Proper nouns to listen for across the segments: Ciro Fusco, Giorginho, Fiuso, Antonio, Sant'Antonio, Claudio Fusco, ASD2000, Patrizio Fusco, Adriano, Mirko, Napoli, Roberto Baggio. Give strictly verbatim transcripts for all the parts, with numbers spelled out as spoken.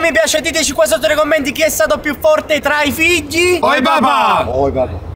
video mi piace, diteci qua sotto nei commenti chi è stato più forte tra i figli. Oi papà! Oi papà!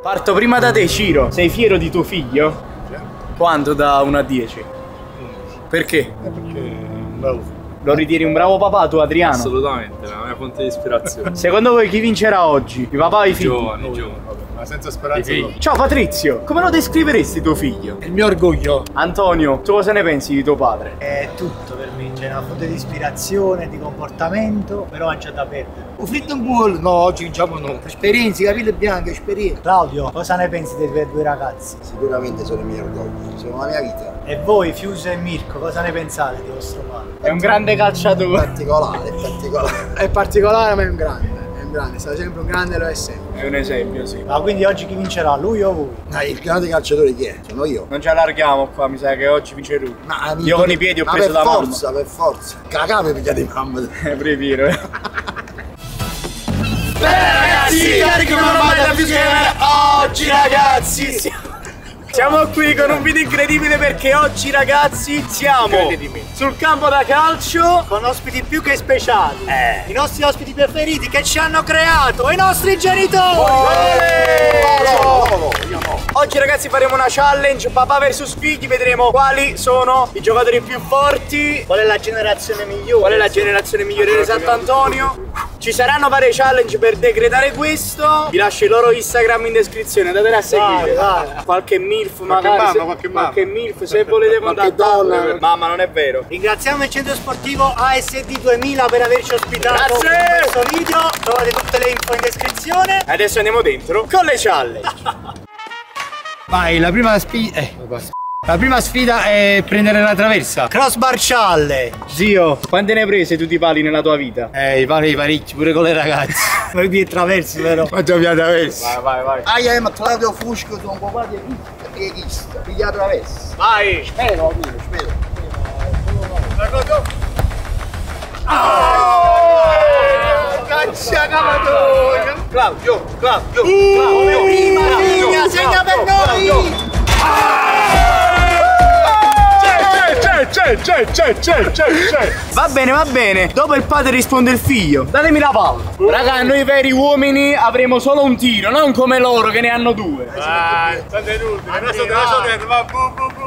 Parto prima da te, Ciro. Sei fiero di tuo figlio? Certo. Quanto da uno a dieci? undici. Perché? Eh, perché è un bravo figlio. Lo ritieni un bravo papà tu, Adriano? Assolutamente, è la mia fonte di ispirazione. Secondo voi chi vincerà oggi? I papà o i figli? Giovani, giovani. Ma senza speranza. Ciao Patrizio, come lo descriveresti tuo figlio? Il mio orgoglio. Antonio, tu cosa ne pensi di tuo padre? È tutto per me, c'è una fonte di ispirazione, di comportamento, però è già da perdere. Un fritto in bull? No, oggi vinciamo noi. Esperienze, capelli bianchi, esperienze. Claudio, cosa ne pensi dei tuoi due ragazzi? Sicuramente sono i miei orgogli, sono la mia vita. E voi, Fiuso e Mirko, cosa ne pensate di vostro padre? È un grande calciatore. È particolare, è particolare. È particolare ma è un grande. Grande, è stato sempre un grande, lo è sempre. È un esempio, sì. Ma ah, quindi oggi chi vincerà, lui o voi? No, il grande calciatore chi è? Sono io. Non ci allarghiamo qua, mi sa che oggi vince lui. Ma io con i piedi ho preso la mamma. Per forza, per forza. Cagame piglia di mamma. È previro, eh. Beh ragazzi, carico una mano più oggi ragazzi siamo... siamo qui con un video incredibile perché oggi ragazzi siamo sul campo da calcio con ospiti più che speciali, eh. I nostri ospiti preferiti che ci hanno creato, i nostri genitori! Oh, no, no, no, no. Oggi ragazzi faremo una challenge papà versus figli, vedremo quali sono i giocatori più forti, qual è la generazione migliore, qual è la generazione migliore di Sant'Antonio. Ci saranno varie challenge per decretare questo. Vi lascio il loro Instagram in descrizione, datele a seguire. Dai, dai. Qualche milf qualche magari, mamma, qualche, se, mamma. qualche milf se volete contattarla. Mamma, non è vero. Ringraziamo il centro sportivo A S D duemila per averci ospitato in questo video. Trovate tutte le info in descrizione. Adesso andiamo dentro con le challenge. Vai, la prima sfida... Eh, la prima sfida è prendere la traversa. Crossbar cialle. Zio, quante ne hai prese tu di pali nella tua vita? Eh, i pali parecchi, pure con le ragazze. Ma io traversi però. Faccio via traversi. Vai, vai, vai. Ah, io sono Claudio Fusco, sono un po' padre piechista. Piglia traversa. Vai. Spero, amico, spero. Claudio. Oh! Caccia cavatoia. Claudio, Claudio, Claudio. Prima linea, segna per noi. C'è, c'è, c'è, c'è, c'è. Va bene, va bene. Dopo il padre risponde il figlio. Datemi la palla. Raga, noi veri uomini avremo solo un tiro, non come loro che ne hanno due. Ah, state inutili. Adesso te la so dentro. Va, bu, bu, bu, bu.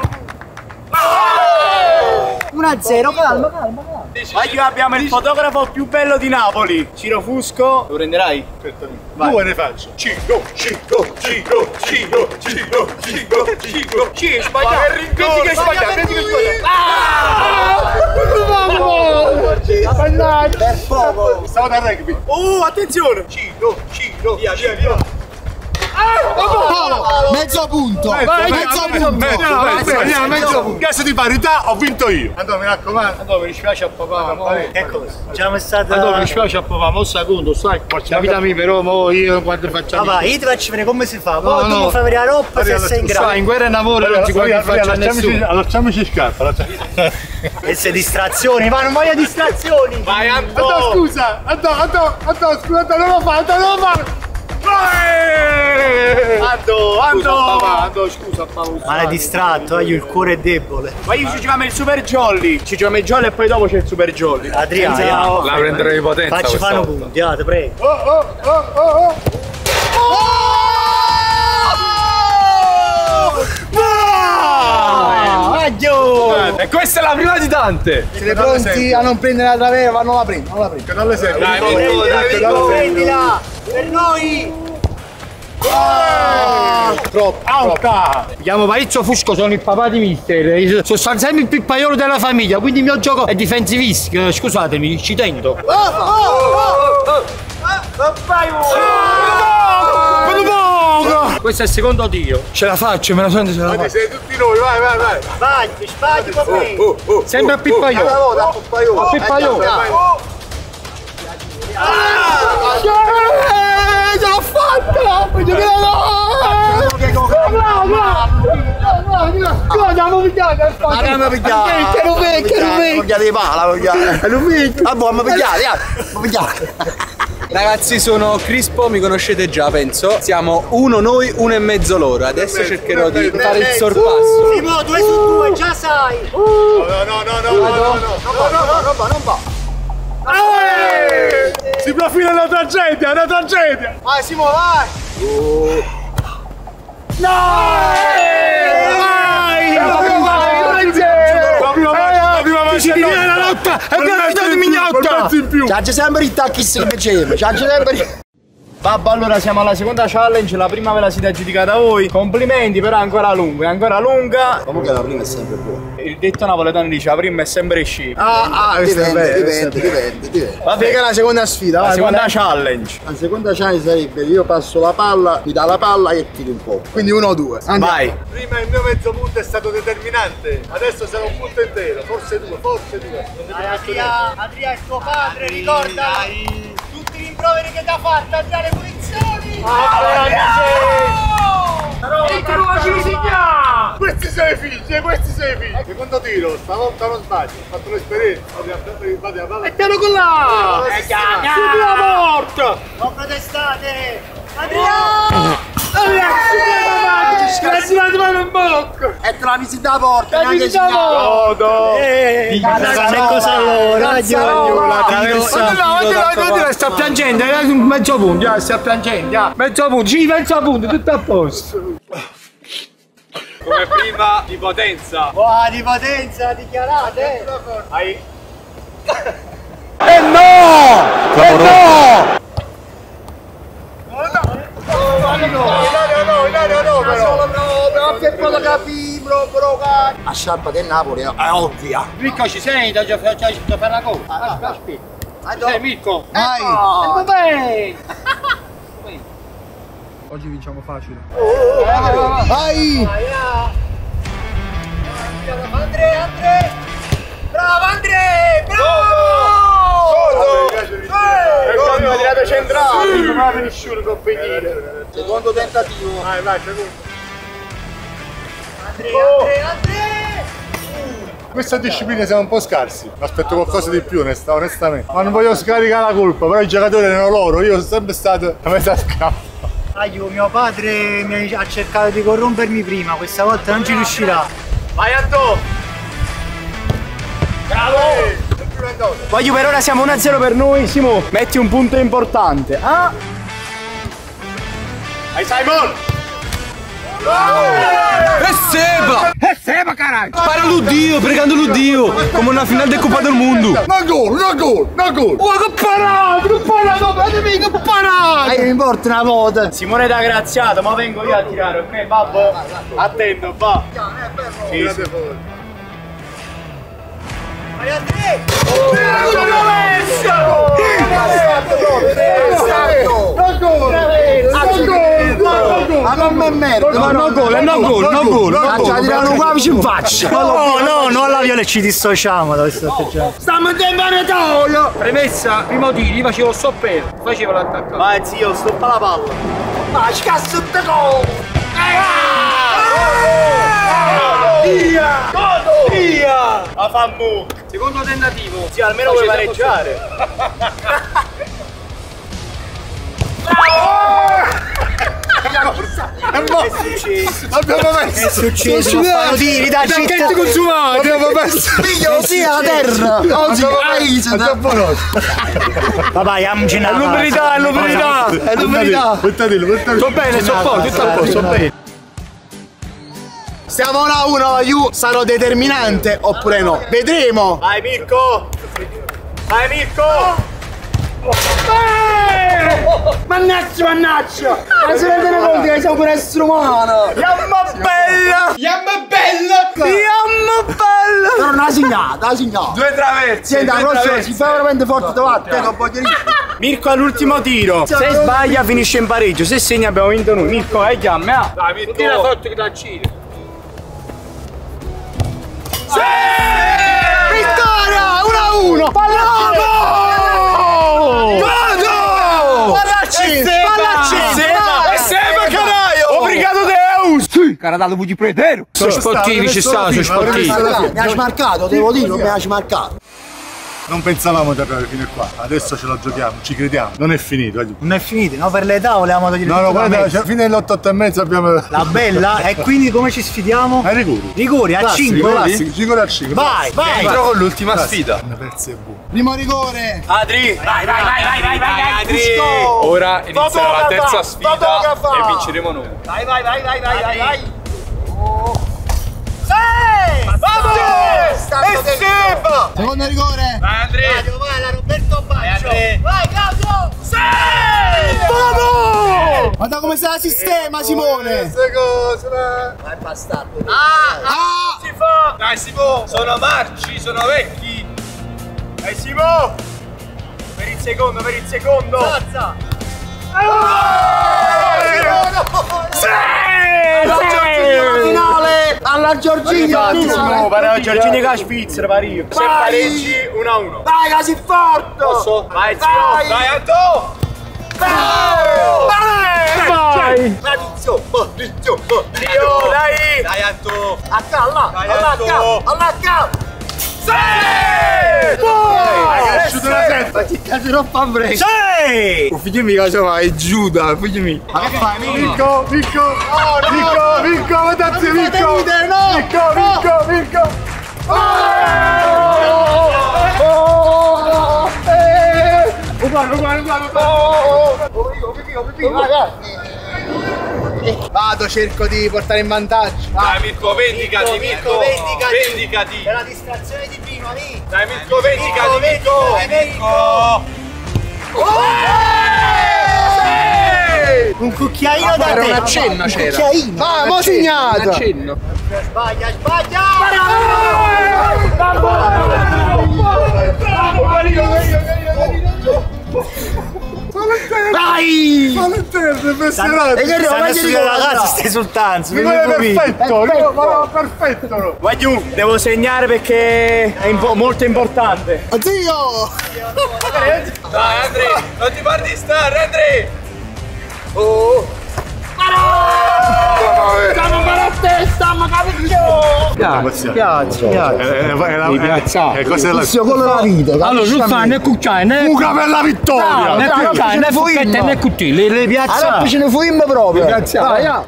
uno a zero, calma, calma, calma. Ma io abbiamo il fotografo più bello di Napoli, Ciro Fusco. Lo prenderai? Aspetta, due ne faccio. Ciro, Ciro, Ciro, Ciro, Ciro, Ciro, Ciro, Ciro, sbagliato. Vedi che è sbagliato, vedi che è sbagliato. Ah! Mannaggia! Per poco! Stavo da rugby. Oh, attenzione! Ciro, Ciro, via, via, via. Ah, mezzo punto, mezzo, vai, mezzo, mezzo punto, mezzo, mezzo punto. In caso di parità ho vinto io. Antonio, mi raccomando. Antonio, mi dispiace a papà. No, che cosa? C'è stata. Antonio, mi dispiace a papà. Mo secondo, sai. La vita mia però, mo io quando facciamo. Papà, io ti faccio vedere come si fa. Poi tu mi fai vedere la roppa se sei in grado. Sai, in guerra e in amore non si faccia nessuno. Lasciamoci scarpa. Queste distrazioni, ma non voglio distrazioni. Vai Antonio. Antonio, scusa. Antonio, Antonio, Antonio, scusa, non lo fa, Antonio, non lo fa. Ando, Ando, scusa Paolo. Ma l'hai distratto, eh, io il cuore è debole. Ma io ci giochiamo il super jolly. Ci giochiamo il jolly e poi dopo c'è il super jolly. Adriano, la, oh, la prenderò di potenza. Facci fare un punto, andate, prego. Oh, oh, oh, oh, oh. Oh! Oh! Oh! E questa è la prima di tante. Siete pronti sempre a non prendere la travera, ma non la prendo, non la prendo. Non la serve. Dai, prendila, prendila. Per noi! Oh! Troppo! Alta! Mi chiamo Patrizio Fusco, sono il papà di mister. Sono sempre il pippaiolo della famiglia, quindi il mio gioco è difensivistico. Scusatemi, ci tento. Oh! Oh! Oh! Oh! Vai! Oh! Questo è il secondo tiro. Ce la faccio, me la sento, ce la faccio. Siete tutti noi, vai, vai, vai! Vai, spaghi, papà! Sempre a pippaiolo! A pippaiolo! Ah, ce l'ho fatta! Ragazzi, sono Crispo, mi conoscete già, penso. Siamo uno noi, uno e mezzo loro. Adesso cercherò di fare il sorpasso. Simo, due su due, già sai. No, no, no, no, no, no, no, no, non va. Eeeh! Si profila una tragedia, una tragedia! Vai Simo, vai! Uh. No! Vai! La prima mangia! La la lotta! È partita di mignotta! C'è sempre il tacchis che c'è! C'è sempre... Babbo, allora siamo alla seconda challenge, la prima ve la siete aggiudicata voi. Complimenti, però è ancora lunga, è ancora lunga. Comunque la prima è sempre buona. Il detto napoletano dice la prima è sempre sci. Ah, ah, dipende, dipende, dipende, dipende. Va bene, la seconda sfida, la vai, seconda challenge. La seconda challenge sarebbe io passo la palla, mi dà la palla e tiro un po'. Quindi uno o due. Andiamo. Vai. Prima il mio mezzo punto è stato determinante, adesso sarà un punto intero, forse due, forse due. Adria, Adria è tuo padre, ricordalo. Provere che ti ha fatto a dare punizioni! Ah, e te lo facevi segnare! Questi sono i figli, questi sono i figli! Secondo tiro, stavolta non sbaglio, ho fatto un'esperienza! Mettiamo con là! Sulla morte! Non protestate! Adriano! E te la visita la porta, la visita la porta! C'è cosa allora? La traversa! Sta piangendo, è un mezzo punto, yeah, sta piangendo, yeah. Mezzo punto, sì, mezzo punto, tutto a posto. Come prima di potenza. Oh, di potenza dichiarate. Hai. E no! E no! La sciarpa del Napoli è ovvia. Mirko, ci sei? Ti faccio fare la cosa. Aspetta. Sei Mirko? Vai! Oh. Vai! Oggi vinciamo facile. Oh, vai! Vai! Vai! Vai! Andre, Andre! Bravo Andre! Bravo! E quando ho tirato centrale! Non va a finire con finire. Secondo tentativo. Vai, vai, secondo. Andre, Andre, Andre! Questa disciplina siamo un po' scarsi, mi aspetto qualcosa di più onesta, onestamente. Ma non voglio scaricare la colpa, però i giocatori erano loro, io sono sempre stato a metà scappa. Aiuto, mio padre mi ha cercato di corrompermi prima, questa volta non ci riuscirà. Vai Antonio! Bravo! Voglio per ora siamo uno a zero per noi, Simo, metti un punto importante. Ah! Hai Simon! E seba! E seba caralho! Para l'Udio, pregando l'Udio! Come una finale del Coppa del Mondo! No gol, no gol, no gol! Oh, che parato, che parato, guardami che parato! Hai in porta una volta! Simone da graziato, ma vengo io a tirare, ok babbo? Attento, va! Sì, sì. Vai a te! Oh, ma merda, ma no gol, no gol, no gol. Faccia tirare qua in faccia. No, no, non la viola e ci dissociamo da questo atteggiamento. Stiamo in tempo. Premessa, primo tiro, gli facevo stoppare, facevo l'attacco. Vai zio, stoppa la palla. Vai, cazzo di gol! Via! Via! La fammu! Secondo tentativo. Sì, almeno vuoi pareggiare. Abbiamo perso! È successo! Tacchetti consumati! Abbiamo perso! Figlio, sì, la terra! Oggi è la terra! Vabbè, amgina! È l'umanità, è l'umanità! È l'umanità! Portatelo, portatelo! Sto bene, sto forte, sto forte, sto bene! Siamo uno a uno, io sarò determinante oppure no? Vedremo! Vai Mirko! Vai Mirko! Mannaccia, mannaccia! Ma se ne tenete conto che siamo un essere umano! Yamma bella! Yamma bella! Yamma bella! Però una segnata, una segnata! Due traverse! Senta, la prossima si fa veramente forte davanti, te non voglio dire! Mirko all'ultimo tiro! Se sbaglia finisce in pareggio, se segna abbiamo vinto noi! Mirko, eh, chiamma! Dai Mirko! Tira sotto che ti accide! Sì! Vittoria! uno a uno! Pallone! Gol! cara da dovuti predere. Sono sportivi, ci stanno, sono sportivi. Mi ha smarcato, devo dire, non mi ha smarcato. Non pensavamo di arrivare fino a qua, adesso ce la giochiamo, ci crediamo, non è finito. Eh. Non è finito, no, per l'età volevamo togliere. No, no, guarda, cioè, fino alle otto e mezza abbiamo... La bella, e quindi come ci sfidiamo? Ai rigori. Rigori, a cinque. Rigori a cinque. Vai, vai. Entro con l'ultima sfida. Una persa è buona. Primo rigore. Adri. Vai, vai, vai, vai, vai, vai, Adri. Ora inizierà la terza sfida e vinceremo noi. Vai, vai, vai, vai, vai, vai. Secondo rigore! Vai Andrea! Vai la Roberto Baggio! Vai, vai Claudio! Sì! Vamo! Guarda come se la sistema Simone! Vai bastardo! Ah! Ah! Si fa! Dai Simo! Sono marci, sono vecchi! Dai Simo! Per il secondo, per il secondo! Forza! Alla Giorginho! No, pareva Giorginho che ha svizzera, pari. Se pareggi uno a uno. Dai, casi forte! Posso? Vai, vai! Vai, Antonio! Vai! Vai! Patrizio! Patrizio! Patrizio! Dai! Dai, Antonio! Acca, là! All'acca! All'acca! Sì! Hai cresciuto la testa! Ti cazzo non fa break! Sì! Oh, figlimi, cosa fai? Giuda, figlimi! Ma che fai? Mirko, Mirko! Oh, no! Mirko, Mirko, guardate, Mirko! Mirko, Mirko, Mirko! Oh! Uguale, uguale, uguale! Oh! Figo, figo, figo! Vado, cerco di portare in vantaggio. Dai Mirko, vendicati, Mirko, vendicati. È la distrazione di prima lì. Dai Mirko, vendicati, Mirko, Mirko. Un cucchiaino da te. Era un accenno c'era. Ah, mo' segnato. Un accenno. Sbaglia, sbaglia. Vai! Ma l'interno, impressionato! E che ragazzi, stai esultanza! Rigore perfetto! Rigore perfetto! Guagliù, devo segnare perché è molto importante! Oddio! Dai Andri, non ti far distare, Andri! Oh! Stiamo per la testa, ma capito? Piace, piace. È cosa della vita. Allora, non fa né cucciare né cuca per la vittoria. Né cucciare né fucchette né cucciare. Le piaccia. Allora, ce ne fuimmo proprio. Piaccia.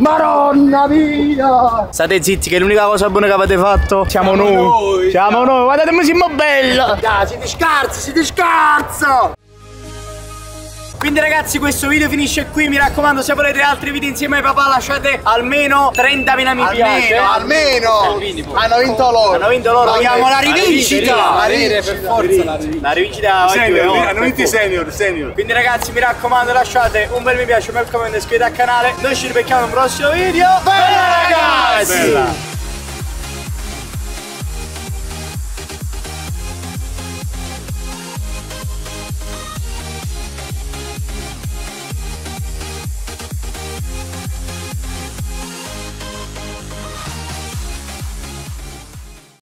Maronna via! State zitti che l'unica cosa buona che avete fatto siamo noi! Siamo noi! Guardate come siamo bella! Dai, siete scarsi, siete scarsi! Quindi ragazzi questo video finisce qui, mi raccomando se volete altri video insieme ai papà lasciate almeno trentamila mi piace. Almeno, almeno, hanno vinto loro. Hanno vinto loro, vogliamo la rivincita. La rivincita, per forza la rivincita. Hanno vinto i senior, senior. Quindi ragazzi mi raccomando lasciate un bel mi piace, un bel commento e iscrivetevi al canale. Noi ci ribecchiamo in un prossimo video. Bella ragazzi!